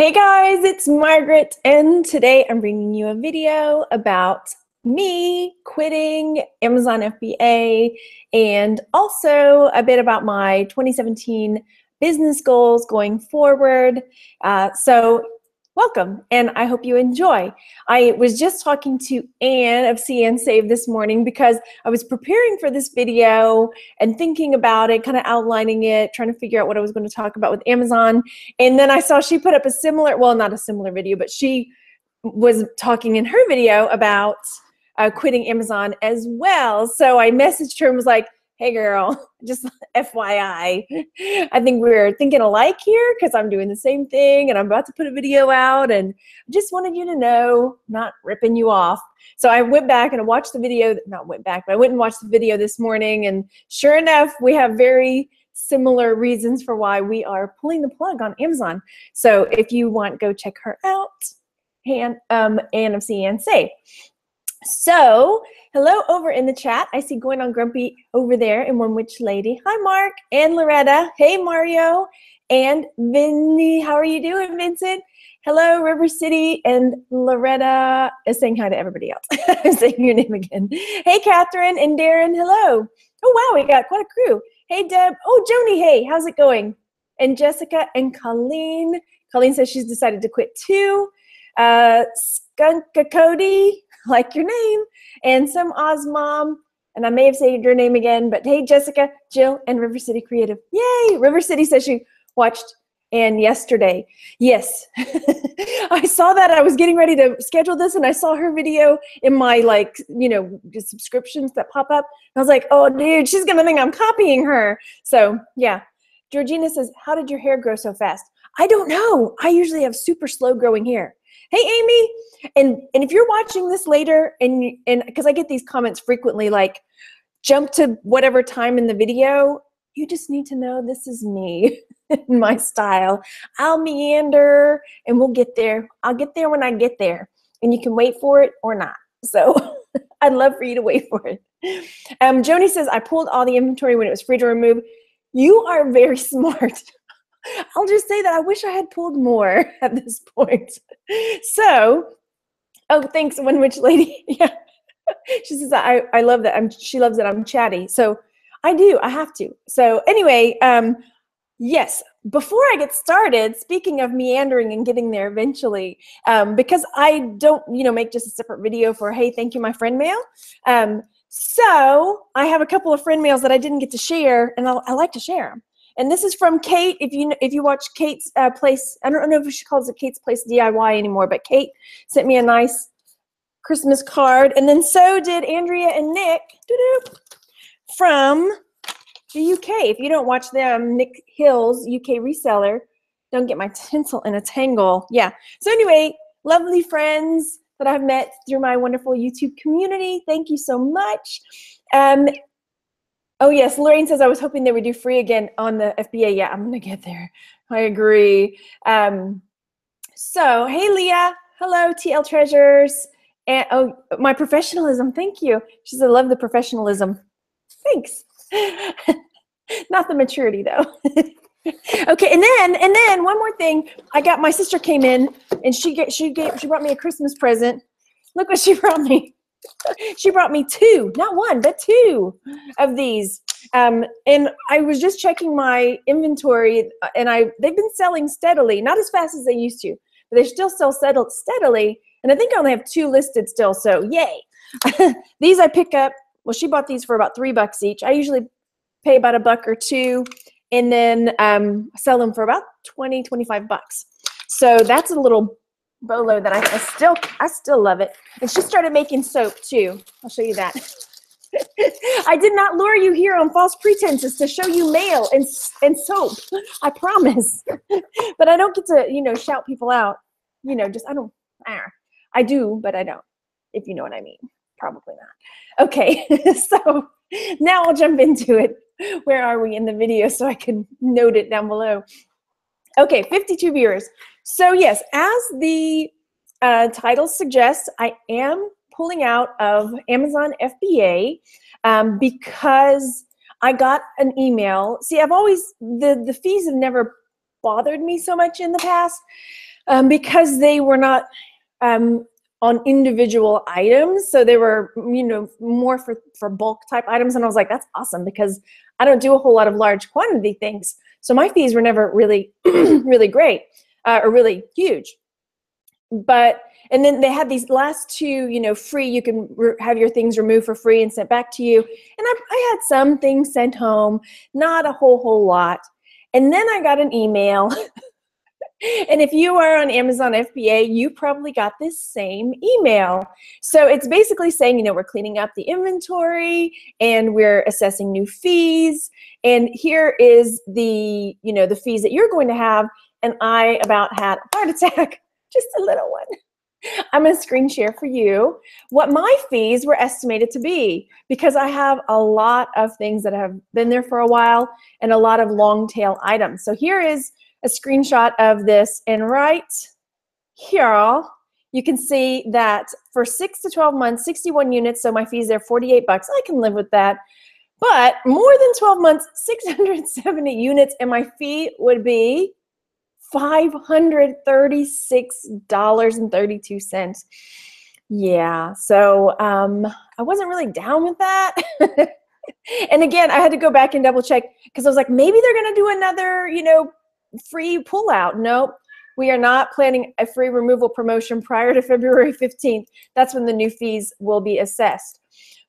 Hey guys, it's Margaret, and today I'm bringing you a video about me quitting Amazon FBA and also a bit about my 2017 business goals going forward. So welcome, and I hope you enjoy. I was just talking to Ann of CN Save this morning because I was preparing for this video and thinking about it, kind of outlining it, trying to figure out what I was going to talk about with Amazon. And then I saw she put up a similar, well, not a similar video, but she was talking in her video about quitting Amazon as well. So I messaged her and was like, hey girl, just FYI, I think we're thinking alike here because I'm doing the same thing and I'm about to put a video out and I just wanted you to know, I'm not ripping you off. So I went back and I watched the video, I went and watched the video this morning, and sure enough, we have very similar reasons for why we are pulling the plug on Amazon. So if you want, go check her out, Ann of CN Save. So, hello over in the chat. I see Going on Grumpy over there and One Witch Lady. Hi, Mark and Loretta. Hey, Mario and Vinny. How are you doing, Vincent? Hello, River City and Loretta is saying hi to everybody else. I'm saying your name again. Hey, Catherine and Darren. Hello. Oh, wow, we got quite a crew. Hey, Deb. Oh, Joni. Hey, how's it going? And Jessica and Colleen. Colleen says she's decided to quit too. Skunka Cody, like your name, and some Oz Mom, and I may have said your name again, but hey, Jessica, Jill, and River City Creative. Yay! River City says she watched Ann yesterday. Yes. I saw that. I was getting ready to schedule this, and I saw her video in my, like, you know, just subscriptions that pop up. I was like, oh, dude, she's going to think I'm copying her. So, yeah. Georgina says, how did your hair grow so fast? I don't know. I usually have super slow growing hair. Hey, Amy, and if you're watching this later, and because I get these comments frequently, like, jump to whatever time in the video, you just need to know this is me, my style. I'll meander, and we'll get there. I'll get there when I get there, and you can wait for it or not. So I'd love for you to wait for it. Joni says, I pulled all the inventory when it was free to remove. You are very smart. I'll just say that I wish I had pulled more at this point. So, oh, thanks, One Witch Lady. Yeah, she says I love that. She loves that I'm chatty. So I do. I have to. So anyway, yes. Before I get started, speaking of meandering and getting there eventually, because I don't, you know, make just a separate video for hey, thank you, my friend mail. So I have a couple of friend mails that I didn't get to share, and I like to share them. And this is from Kate. If you watch Kate's Place, I don't know if she calls it Kate's Place DIY anymore, but Kate sent me a nice Christmas card. And then so did Andrea and Nick from the UK. If you don't watch them, Nick Hills, UK reseller. Don't get my tinsel in a tangle. Yeah. So anyway, lovely friends that I've met through my wonderful YouTube community. Thank you so much. Oh, yes. Lorraine says, I was hoping they would do free again on the FBA. Yeah, I'm going to get there. I agree. So, hey, Leah. Hello, TL Treasures. And, oh, my professionalism. Thank you. She says, I love the professionalism. Thanks. Not the maturity, though. Okay, and then one more thing. I got my sister came in, and she brought me a Christmas present. Look what she brought me. She brought me two, not one, but two of these. And I was just checking my inventory, and they've been selling steadily, not as fast as they used to, but they still sell steadily. And I think I only have two listed still, so yay. These I pick up. Well, she bought these for about $3 each. I usually pay about $1 or $2, and then sell them for about 20, 25 bucks. So that's a little bolo that I still love it. And she started making soap too. I'll show you that. I did not lure you here on false pretenses to show you mail and soap. I promise. But I don't get to, you know, shout people out. You know, just, I don't, I do, but I don't, if you know what I mean. Probably not. Okay, so now I'll jump into it. Where are we in the video so I can note it down below? Okay, 52 viewers. So yes, as the title suggests, I am pulling out of Amazon FBA because I got an email. See, I've always, the fees have never bothered me so much in the past. because they were not on individual items. So they were, you know, more for bulk type items. And I was like, that's awesome, because I don't do a whole lot of large quantity things. So my fees were never really, really great or really huge. But, and then they had these last two, you know, free, you can have your things removed for free and sent back to you. And I had some things sent home, not a whole lot. And then I got an email. And if you are on Amazon FBA, you probably got this same email. So it's basically saying, you know, we're cleaning up the inventory and we're assessing new fees. And here is the, you know, the fees that you're going to have. And I about had a heart attack, just a little one. I'm going to screen share for you what my fees were estimated to be, because I have a lot of things that have been there for a while and a lot of long tail items. So here is a screenshot of this, and right here you can see that for 6 to 12 months, 61 units, so my fees there, 48 bucks. I can live with that. But more than 12 months, 670 units, and my fee would be $536.32. Yeah, so I wasn't really down with that. And again, I had to go back and double check, because I was like, maybe they're gonna do another, you know, free pullout. Nope, we are not planning a free removal promotion prior to February 15th. That's when the new fees will be assessed.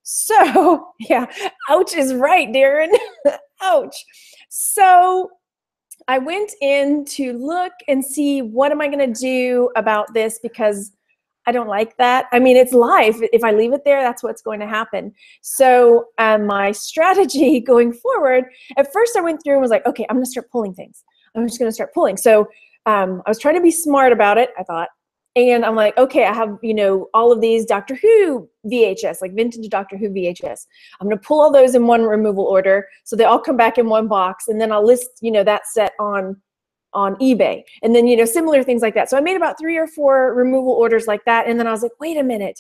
So yeah, ouch is right, Darren. Ouch. So I went in to look and see, what am I going to do about this, because I don't like that. I mean, it's life. If I leave it there, that's what's going to happen. So my strategy going forward, at first I went through and was like, okay, I'm going to start pulling things. I'm just going to start pulling. So I was trying to be smart about it, I thought. And I'm like, okay, I have, you know, all of these Doctor Who VHS, like vintage Doctor Who VHS. I'm going to pull all those in one removal order, so they all come back in one box. And then I'll list, you know, that set on eBay. And then, you know, similar things like that. So I made about 3 or 4 removal orders like that. And then I was like, wait a minute.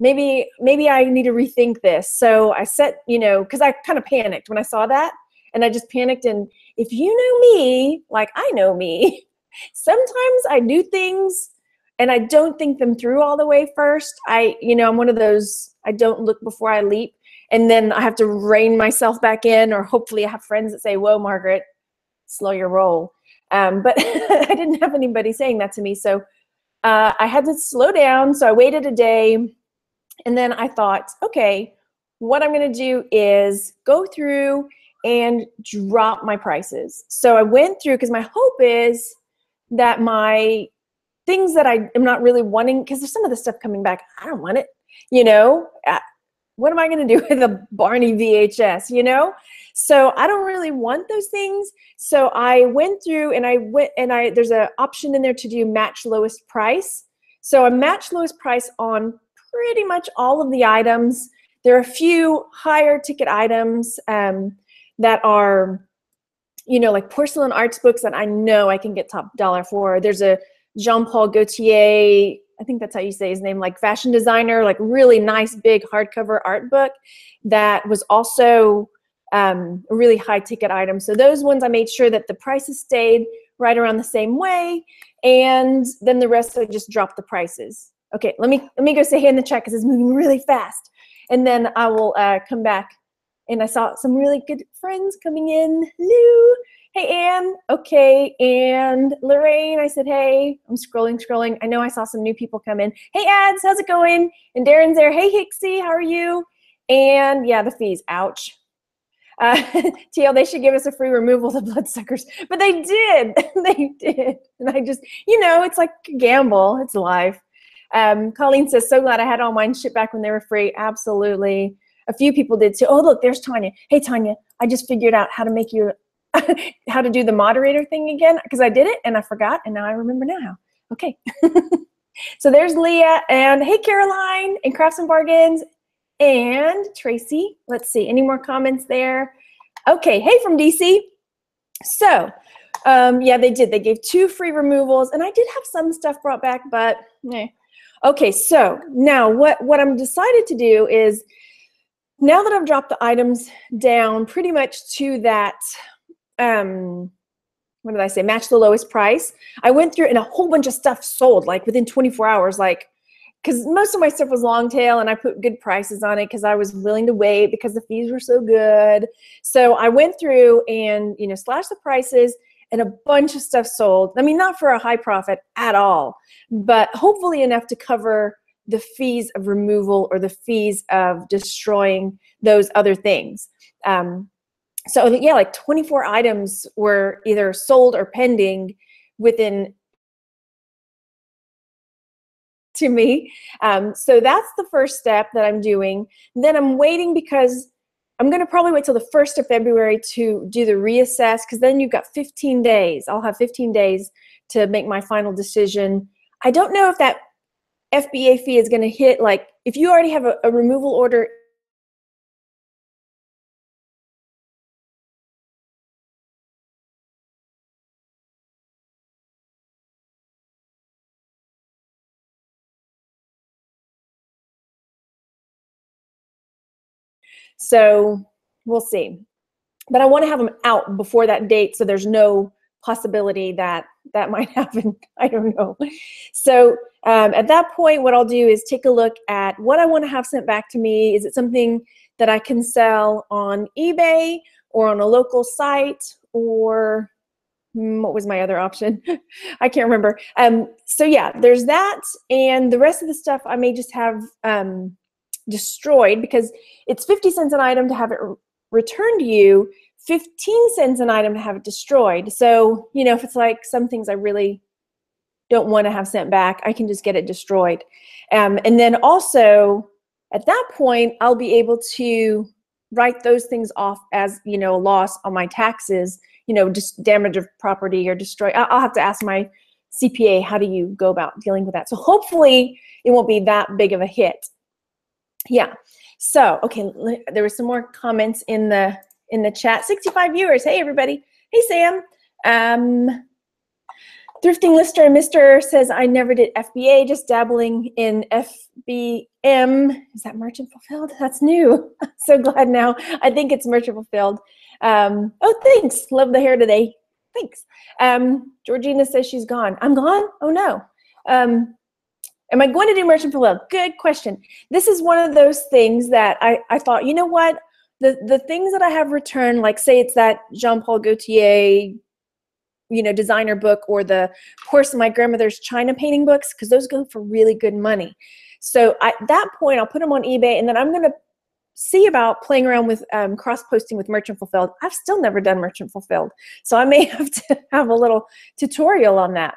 Maybe I need to rethink this. So I set, you know, because I kind of panicked when I saw that. And I just panicked. And if you know me, like I know me, sometimes I do things and I don't think them through all the way first. You know, I'm one of those, I don't look before I leap. And then I have to rein myself back in, or hopefully I have friends that say, whoa, Margaret, slow your roll. But I didn't have anybody saying that to me. So I had to slow down. So I waited a day, and then I thought, okay, what I'm going to do is go through and drop my prices. So I went through, because my hope is that my things that I am not really wanting, because there's some of the stuff coming back, I don't want it, you know, what am I gonna do with a Barney VHS, you know? So I don't really want those things. So I went through and there's an option in there to do match lowest price. So I match lowest price on pretty much all of the items. There are a few higher ticket items, that are, you know, like porcelain arts books that I know I can get top dollar for. There's a Jean-Paul Gaultier, I think that's how you say his name, like fashion designer, like really nice big hardcover art book that was also a really high ticket item. So those ones I made sure that the prices stayed right around the same way, and then the rest I just dropped the prices. Okay, let me go say hey in the chat, because it's moving really fast, and then I will come back. And I saw some really good friends coming in. Hello. Hey, Ann. Okay. And Lorraine, I said, hey. I'm scrolling. I know I saw some new people come in. Hey, Ads, how's it going? And Darren's there. Hey, Hixie, how are you? And, yeah, the fees. Ouch. TL, they should give us a free removal of the bloodsuckers. But they did. They did. And I just, you know, it's like a gamble. It's life. Colleen says, so glad I had all mine shipped back when they were free. Absolutely. A few people did too. Oh, look, there's Tanya. Hey, Tanya, I just figured out how to make you, how to do the moderator thing again, because I did it and I forgot, and now I remember now how. Okay. So there's Leah, and hey, Caroline, and Crafts and Bargains, and Tracy. Let's see, any more comments there? Okay, hey from DC. So, yeah, they did. They gave 2 free removals, and I did have some stuff brought back, but eh. Okay, so now what I'm decided to do is, now that I've dropped the items down pretty much to that what did I say? Match the lowest price. I went through and a whole bunch of stuff sold like within 24 hours, like, because most of my stuff was long tail and I put good prices on it because I was willing to wait because the fees were so good. So I went through and, you know, slashed the prices and a bunch of stuff sold. I mean, not for a high profit at all, but hopefully enough to cover the fees of removal or the fees of destroying those other things. So yeah, like 24 items were either sold or pending within to me. So that's the first step that I'm doing. Then I'm waiting because I'm going to probably wait till the 1st of February to do the reassess, because then you've got 15 days. I'll have 15 days to make my final decision. I don't know if that FBA fee is going to hit, like, if you already have a removal order . So we'll see. But I want to have them out before that date so there's no possibility that that might happen. I don't know. So at that point, what I'll do is take a look at what I want to have sent back to me. Is it something that I can sell on eBay or on a local site, or what was my other option? I can't remember. So yeah, there's that. And the rest of the stuff I may just have destroyed, because it's 50 cents an item to have it returned to you, 15 cents an item to have it destroyed. So, you know, if it's like some things I really don't want to have sent back, I can just get it destroyed. And then also at that point, I'll be able to write those things off as, you know, a loss on my taxes, you know, just damage of property or destroy. I'll have to ask my CPA, how do you go about dealing with that? So hopefully it won't be that big of a hit. Yeah. So, okay, there were some more comments in the chat. 65 viewers. Hey, everybody. Hey, Sam. Thrifting Lister Mr. says, I never did FBA, just dabbling in FBM. Is that Merchant Fulfilled? That's new. I'm so glad now. I think it's Merchant Fulfilled. Oh, thanks. Love the hair today. Thanks. Georgina says she's gone. I'm gone? Oh, no. Am I going to do Merchant Fulfilled? Good question. This is one of those things that I thought, you know what? The things that I have returned, like say it's that Jean-Paul Gaultier, you know, designer book, or the Horse of My Grandmother's China painting books, because those go for really good money. So at that point, I'll put them on eBay, and then I'm going to see about playing around with cross-posting with Merchant Fulfilled. I've still never done Merchant Fulfilled, so I may have to have a little tutorial on that.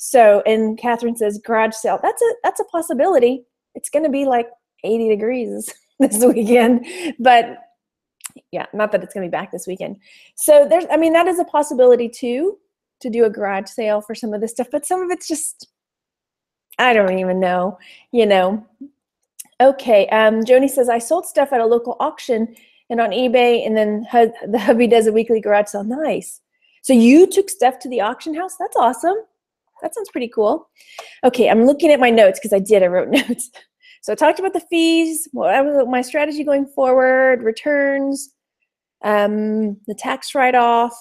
So, and Catherine says garage sale. That's a possibility. It's going to be like 80 degrees this weekend, but yeah, not that it's going to be back this weekend. So there's, I mean, that is a possibility too, to do a garage sale for some of this stuff, but some of it's just, I don't even know, you know. Okay. Joni says, I sold stuff at a local auction and on eBay, and then the hubby does a weekly garage sale. Nice. So you took stuff to the auction house. That's awesome. That sounds pretty cool. Okay, I'm looking at my notes because I wrote notes. So I talked about the fees, my strategy going forward, returns, the tax write-off,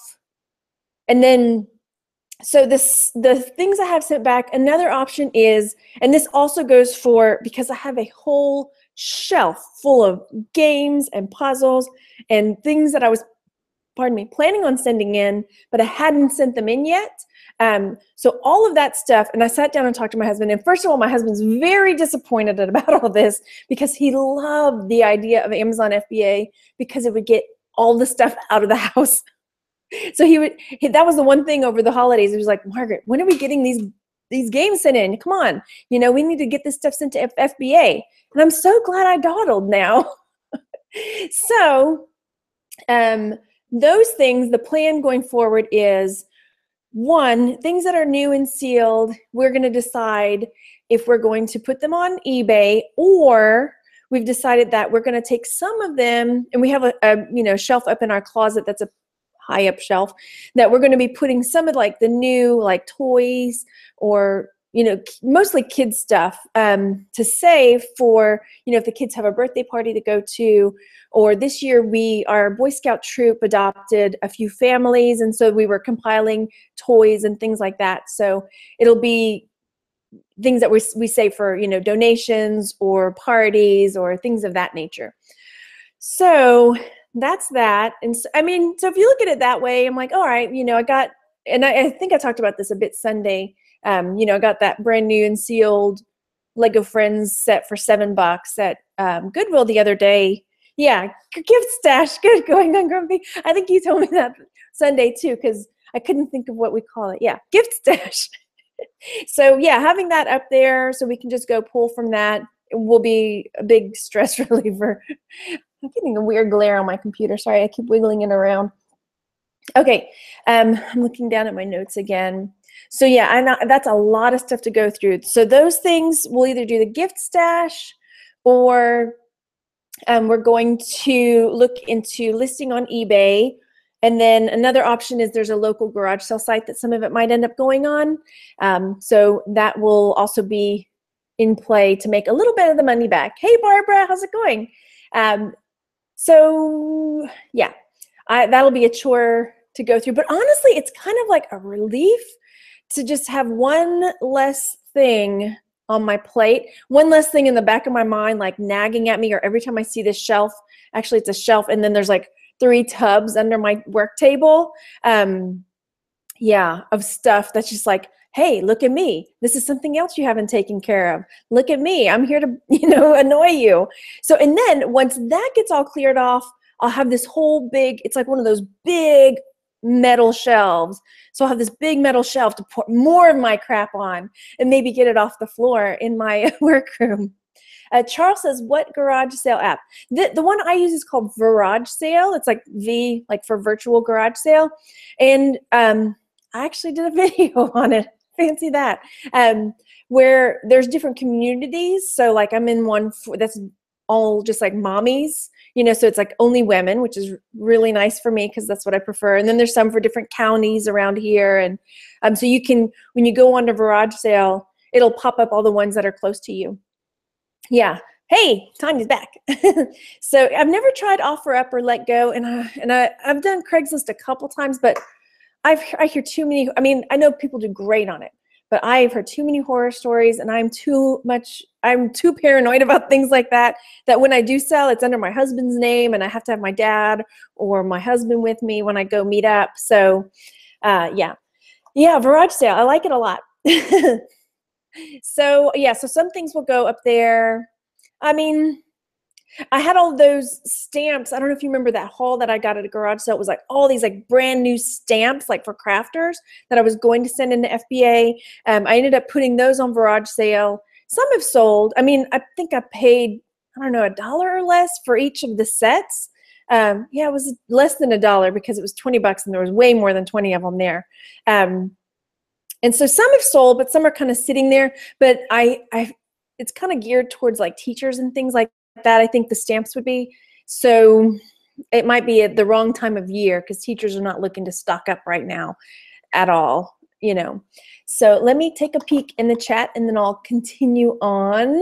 and then so the things I have sent back. Another option is, and this also goes for, because I have a whole shelf full of games and puzzles and things that I was, pardon me, planning on sending in, but I hadn't sent them in yet. So all of that stuff, and I sat down and talked to my husband, and first of all, my husband's very disappointed about all this because he loved the idea of Amazon FBA because it would get all the stuff out of the house. So that was the one thing over the holidays. He was like, Margaret, when are we getting these games sent in? Come on, you know, we need to get this stuff sent to FBA. And I'm so glad I dawdled now. So, those things, the plan going forward is, one, things that are new and sealed, we're going to decide if we're going to put them on eBay, or we've decided that we're going to take some of them, and we have a you know, shelf up in our closet that's a high up shelf, that we're going to be putting some of like the new, like toys or you know, mostly kids stuff to save for, you know, if the kids have a birthday party to go to, or this year our Boy Scout troop adopted a few families, and so we were compiling toys and things like that. So it'll be things that we save for, you know, donations or parties or things of that nature. So that's that. And so, I mean, so if you look at it that way, I'm like, all right, you know, I think I talked about this a bit Sunday. You know, I got that brand new and sealed Lego Friends set for $7 at Goodwill the other day. Yeah, gift stash, good going on, Grumpy. I think you told me that Sunday too, because I couldn't think of what we call it. Yeah, gift stash. So yeah, having that up there so we can just go pull from that will be a big stress reliever. I'm getting a weird glare on my computer. Sorry, I keep wiggling it around. Okay, I'm looking down at my notes again. So yeah, that's a lot of stuff to go through. So those things, we'll either do the gift stash, or we're going to look into listing on eBay. And then another option is there's a local garage sale site that some of it might end up going on. So that will also be in play to make a little bit of the money back. Hey, Barbara, how's it going? So yeah, that'll be a chore to go through. But honestly, it's kind of like a relief to just have one less thing on my plate, one less thing in the back of my mind, like nagging at me, or every time I see this shelf, actually it's a shelf, and then there's like 3 tubs under my work table, yeah, of stuff that's just like, hey, look at me. This is something else you haven't taken care of. Look at me. I'm here to, you know, annoy you. So, and then once that gets all cleared off, I'll have this whole big, it's like one of those big metal shelves. So I'll have this big metal shelf to put more of my crap on and maybe get it off the floor in my workroom. Charles says, what garage sale app? The one I use is called VarageSale. It's like V, like for virtual garage sale. And I actually did a video on it. Fancy that. Where there's different communities. So like I'm in one that's all just like mommies, you know, so it's like only women, which is really nice for me because that's what I prefer. And then there's some for different counties around here. And so you can, when you go onto VarageSale, it'll pop up all the ones that are close to you. Yeah. Hey, Tanya's back. So I've never tried OfferUp or LetGo, and I've done Craigslist a couple times, but I hear too many. I mean, I know people do great on it, but I've heard too many horror stories, and I'm too paranoid about things like that, that when I do sell, it's under my husband's name, and I have to have my dad or my husband with me when I go meet up. So yeah, VarageSale, I like it a lot. So yeah, so some things will go up there. I mean, I had all those stamps. I don't know if you remember that haul that I got at a garage sale. It was like all these like brand new stamps, like for crafters, that I was going to send into FBA. I ended up putting those on VarageSale. Some have sold. I mean, I think I paid, I don't know, $1 or less for each of the sets. Yeah, it was less than $1 because it was $20, and there was way more than 20 of them there. And so some have sold, but some are kind of sitting there. But it's kind of geared towards like teachers and things like that, I think the stamps would be. So it might be at the wrong time of year because teachers are not looking to stock up right now at all, you know. So let me take a peek in the chat and then I'll continue on.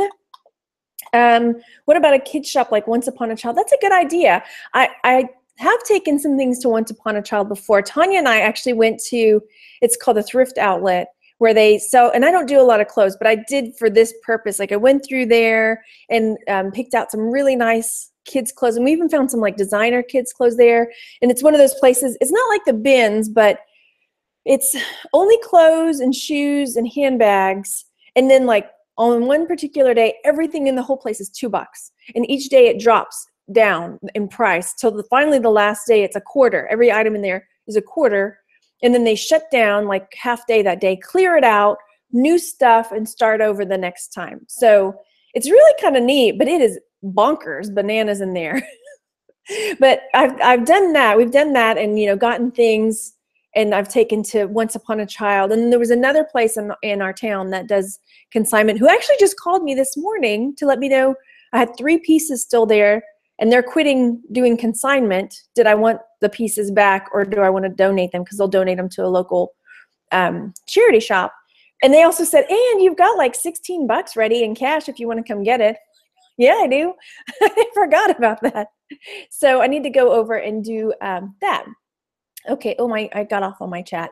What about a kid's shop like Once Upon a Child? That's a good idea. I have taken some things to Once Upon a Child before. Tanya and I actually went to, it's called the Thrift Outlet, where they sell, and I don't do a lot of clothes, but I did for this purpose. Like I went through there and picked out some really nice kids' clothes. And we even found some like designer kids' clothes there. And it's one of those places, it's not like the bins, but it's only clothes and shoes and handbags. And then like on one particular day, everything in the whole place is $2. And each day it drops down in price till finally the last day it's $0.25. Every item in there is $0.25. And then they shut down like half day that day, clear it out, new stuff, and start over the next time. So it's really kind of neat, but it is bonkers, bananas in there. But I've done that. We've done that and, you know, gotten things, and I've taken to Once Upon a Child. And there was another place in our town that does consignment, who actually just called me this morning to let me know I had 3 pieces still there, and they're quitting doing consignment. Did I want the pieces back, or do I want to donate them? Because they'll donate them to a local charity shop. And they also said, Ann, you've got like 16 bucks ready in cash if you want to come get it. Yeah, I do. I forgot about that. So I need to go over and do that. Okay, oh my, I got off on my chat.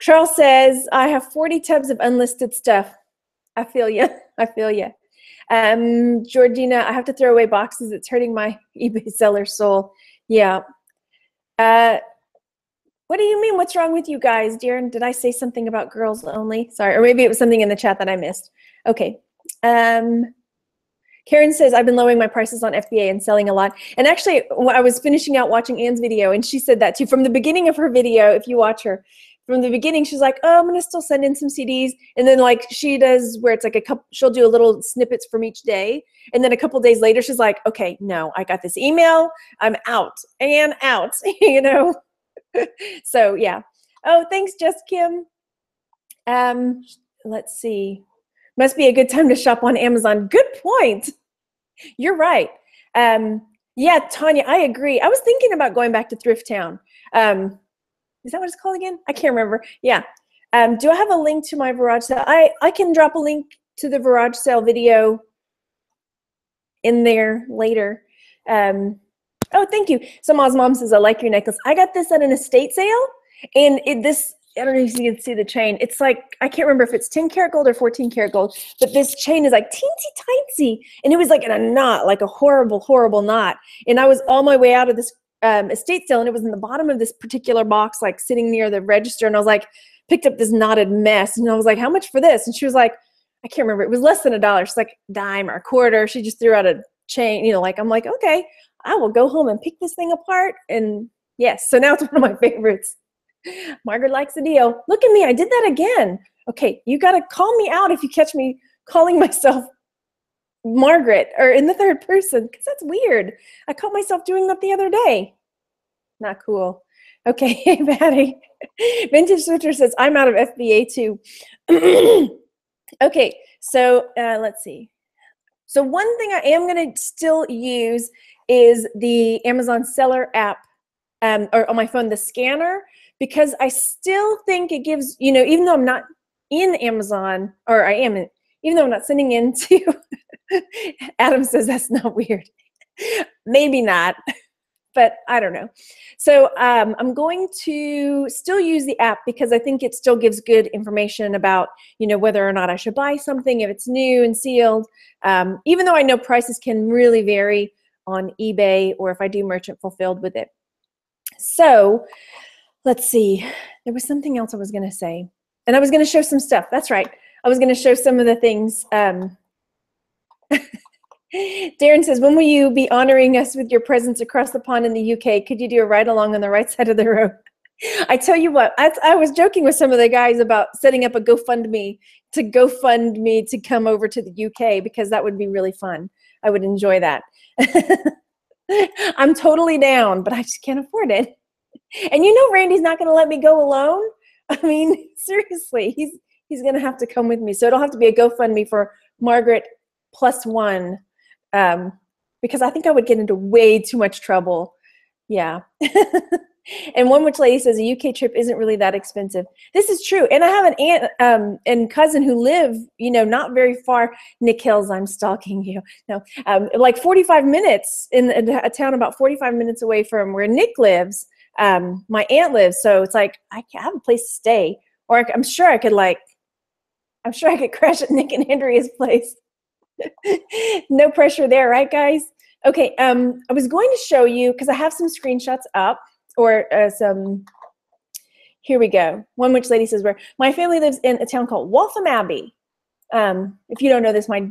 Charles says, I have 40 tubs of unlisted stuff. I feel you. I feel you. Georgina, I have to throw away boxes. It's hurting my eBay seller soul. Yeah. What do you mean? What's wrong with you guys? Darren, did I say something about girls only? Sorry. Or maybe it was something in the chat that I missed. Okay. Karen says, I've been lowering my prices on FBA and selling a lot. And actually, I was finishing out watching Ann's video, and she said that too. From the beginning of her video, if you watch her, from the beginning, she's like, oh, I'm going to still send in some CDs. And then like she does where it's like a couple, she'll do a little snippets from each day. And then a couple days later, she's like, okay, no, I got this email. I'm out and out, you know? So yeah. Oh, thanks, Just Kim. Let's see. Must be a good time to shop on Amazon. Good point. You're right. Yeah, Tanya, I agree. I was thinking about going back to Thrift Town. Is that what it's called again? I can't remember. Yeah. Do I have a link to my Virage Sale? I can drop a link to the Virage Sale video in there later. Oh, thank you. Soma's mom says, I like your necklace. I got this at an estate sale, and this, I don't know if you can see the chain. It's like, I can't remember if it's 10 karat gold or 14 karat gold, but this chain is like teensy tiny, and it was like in a knot, like a horrible, horrible knot. And I was on my way out of this estate sale, and it was in the bottom of this particular box, like sitting near the register, and I was like, picked up this knotted mess, and I was like, how much for this? And she was like, I can't remember, it was less than $1. She's like, dime or a quarter. She just threw out a chain, you know, like, I'm like, okay, I will go home and pick this thing apart. And yes, so now it's one of my favorites. Margaret likes the deal. Look at me, I did that again. Okay, you gotta call me out if you catch me calling myself Margaret, or in the third person, because that's weird. I caught myself doing that the other day. Not cool. Okay, hey, Patty. Vintage Switcher says, I'm out of FBA too. Okay, so let's see. So one thing I am going to still use is the Amazon Seller app, or on my phone, the scanner, because I still think it gives, you know, even though I'm not in Amazon, or I am in, even though I'm not sending in to Adam says that's not weird. Maybe not, but I don't know. So I'm going to still use the app because I think it still gives good information about, you know, whether or not I should buy something if it's new and sealed. Even though I know prices can really vary on eBay or if I do merchant fulfilled with it. So let's see. There was something else I was going to say, and I was going to show some stuff. That's right. I was going to show some of the things. Darren says, when will you be honoring us with your presence across the pond in the UK? Could you do a ride along on the right side of the road? I tell you what, I was joking with some of the guys about setting up a GoFundMe to come over to the UK, because that would be really fun. I would enjoy that. I'm totally down, but I just can't afford it. And you know Randy's not going to let me go alone. I mean, seriously, he's going to have to come with me. So it'll have to be a GoFundMe for Margaret plus one, because I think I would get into way too much trouble. Yeah. And One Witch Lady says a UK trip isn't really that expensive. This is true. And I have an aunt and cousin who live, you know, not very far. Nick Hills, I'm stalking you. No, like 45 minutes in a town about 45 minutes away from where Nick lives. My aunt lives. So it's like, I have a place to stay, or I'm sure I could crash at Nick and Andrea's place. No pressure there, right, guys? Okay, I was going to show you, because I have some screenshots up, or some, here we go. One Witch Lady says, where my family lives in a town called Waltham Abbey. If you don't know this, my